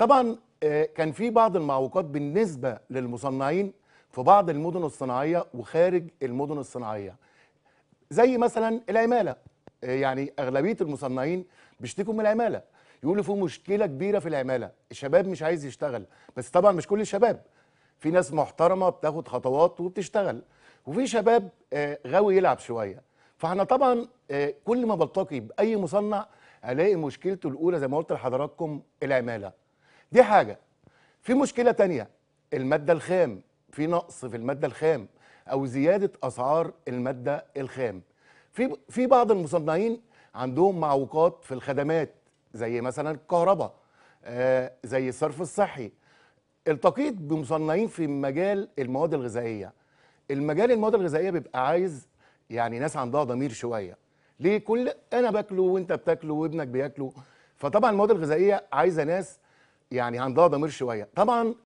طبعا كان في بعض المعوقات بالنسبة للمصنعين في بعض المدن الصناعية وخارج المدن الصناعية، زي مثلا العمالة. يعني أغلبية المصنعين بيشتكوا من العمالة، يقولوا في مشكلة كبيرة في العمالة، الشباب مش عايز يشتغل. بس طبعا مش كل الشباب، في ناس محترمة بتاخد خطوات وبتشتغل، وفي شباب غاوي يلعب شوية. فاحنا طبعا كل ما بلتقي بأي مصنع ألاقي مشكلته الأولى زي ما قلت لحضراتكم العمالة. دي حاجة. في مشكلة تانية، المادة الخام، في نقص في المادة الخام أو زيادة أسعار المادة الخام. في بعض المصنعين عندهم معوقات في الخدمات زي مثلا الكهرباء، زي الصرف الصحي. التقيت بمصنعين في مجال المواد الغذائية. المجال المواد الغذائية بيبقى عايز يعني ناس عندها ضمير شوية. ليه؟ كل أنا باكله وأنت بتاكله وابنك بياكله. فطبعا المواد الغذائية عايزة ناس يعني عندها ضمير شوية. طبعا